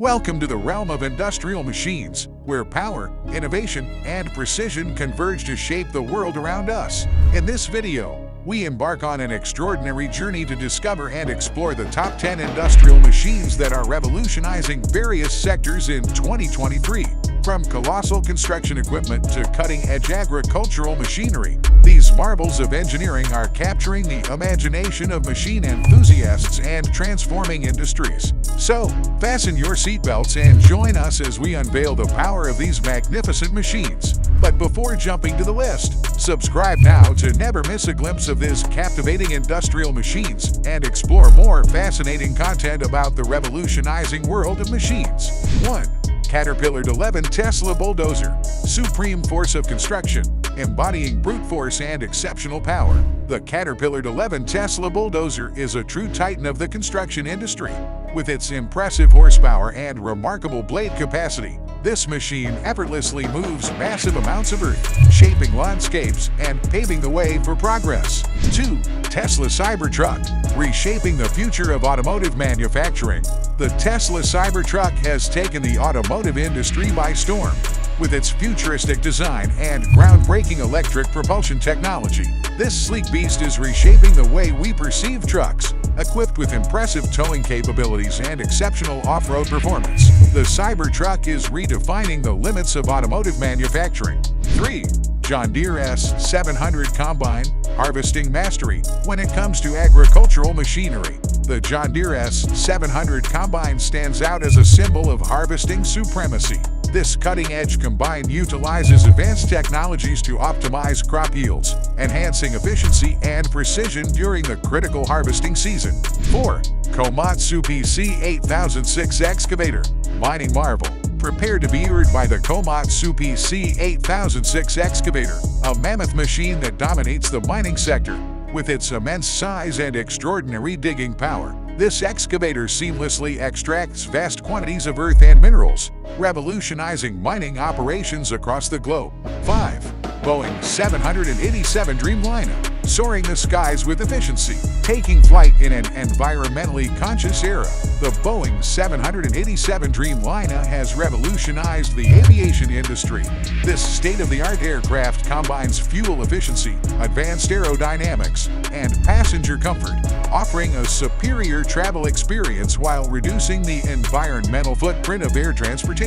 Welcome to the realm of industrial machines, where power, innovation, and precision converge to shape the world around us. In this video, we embark on an extraordinary journey to discover and explore the top 10 industrial machines that are revolutionizing various sectors in 2023. From colossal construction equipment to cutting-edge agricultural machinery, these marvels of engineering are capturing the imagination of machine enthusiasts and transforming industries. So, fasten your seatbelts and join us as we unveil the power of these magnificent machines. But before jumping to the list, subscribe now to never miss a glimpse of these captivating industrial machines and explore more fascinating content about the revolutionizing world of machines. 1. Caterpillar D11 Tesla Bulldozer, supreme force of construction, embodying brute force and exceptional power. The Caterpillar D11 Tesla Bulldozer is a true titan of the construction industry. With its impressive horsepower and remarkable blade capacity, this machine effortlessly moves massive amounts of earth, shaping landscapes and paving the way for progress. 2. Tesla Cybertruck, reshaping the future of automotive manufacturing. The Tesla Cybertruck has taken the automotive industry by storm. With its futuristic design and groundbreaking electric propulsion technology, this sleek beast is reshaping the way we perceive trucks. Equipped with impressive towing capabilities and exceptional off-road performance, the Cybertruck is redefining the limits of automotive manufacturing. 3. John Deere S 700 Combine, harvesting mastery. When it comes to agricultural machinery, the John Deere S 700 Combine stands out as a symbol of harvesting supremacy. This cutting-edge combine utilizes advanced technologies to optimize crop yields, enhancing efficiency and precision during the critical harvesting season. 4. Komatsu PC-8006 Excavator, mining marvel. Prepare to be awed by the Komatsu PC-8006 Excavator, a mammoth machine that dominates the mining sector. With its immense size and extraordinary digging power, this excavator seamlessly extracts vast quantities of earth and minerals, revolutionizing mining operations across the globe. 5. Boeing 787 Dreamliner, soaring the skies with efficiency. Taking flight in an environmentally conscious era, the Boeing 787 Dreamliner has revolutionized the aviation industry. This state-of-the-art aircraft combines fuel efficiency, advanced aerodynamics, and passenger comfort, offering a superior travel experience while reducing the environmental footprint of air transportation.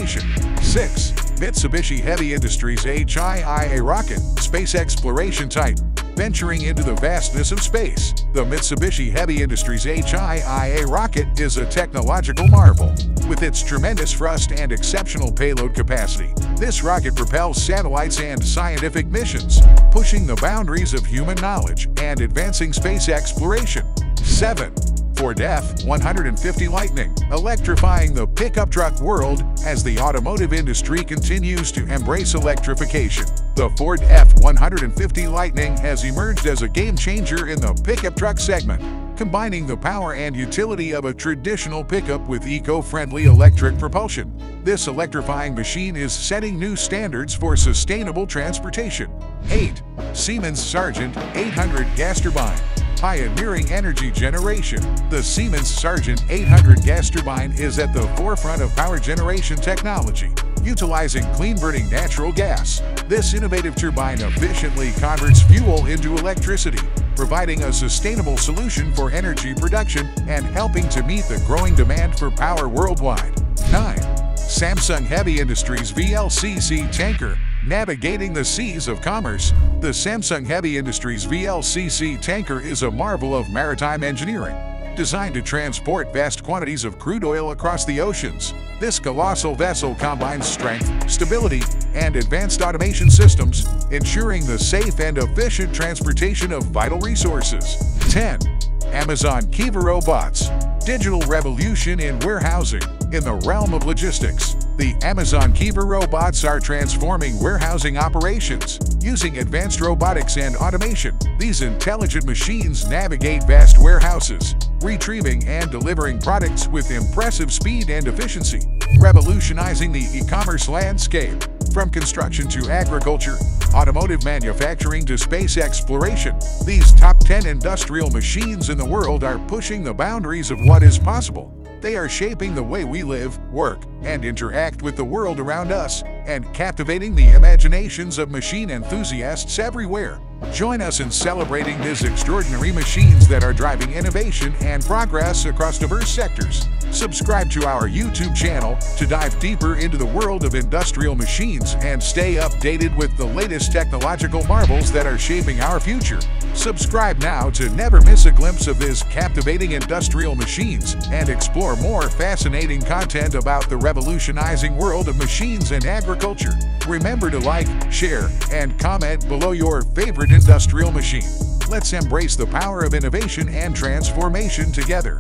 6. Mitsubishi Heavy Industries HIIA Rocket, space exploration titan. Venturing into the vastness of space, the Mitsubishi Heavy Industries HIIA rocket is a technological marvel. With its tremendous thrust and exceptional payload capacity, this rocket propels satellites and scientific missions, pushing the boundaries of human knowledge and advancing space exploration. 7. Ford F-150 Lightning, electrifying the pickup truck world as the automotive industry continues to embrace electrification. The Ford F-150 Lightning has emerged as a game changer in the pickup truck segment, combining the power and utility of a traditional pickup with eco-friendly electric propulsion. This electrifying machine is setting new standards for sustainable transportation. 8. Siemens SGT-800 Gas Turbine, pioneering energy generation. The Siemens SGT-800 gas turbine is at the forefront of power generation technology. Utilizing clean-burning natural gas, this innovative turbine efficiently converts fuel into electricity, providing a sustainable solution for energy production and helping to meet the growing demand for power worldwide. 9. Samsung Heavy Industries VLCC Tanker, navigating the seas of commerce. The Samsung Heavy Industries VLCC tanker is a marvel of maritime engineering. Designed to transport vast quantities of crude oil across the oceans, this colossal vessel combines strength, stability, and advanced automation systems, ensuring the safe and efficient transportation of vital resources. 10. Amazon Kiva Robots, digital revolution in warehousing. In the realm of logistics, the Amazon Kiva Robots are transforming warehousing operations. Using advanced robotics and automation, these intelligent machines navigate vast warehouses, retrieving and delivering products with impressive speed and efficiency, revolutionizing the e-commerce landscape. From construction to agriculture, automotive manufacturing to space exploration, these top 10 industrial machines in the world are pushing the boundaries of what is possible. They are shaping the way we live, work, and interact with the world around us, and captivating the imaginations of machine enthusiasts everywhere. Join us in celebrating these extraordinary machines that are driving innovation and progress across diverse sectors. Subscribe to our YouTube channel to dive deeper into the world of industrial machines and stay updated with the latest technological marvels that are shaping our future. Subscribe now to never miss a glimpse of these captivating industrial machines and explore more fascinating content about the revolutionizing world of machines and agriculture. Remember to like, share, and comment below your favorite industrial machine. Let's embrace the power of innovation and transformation together.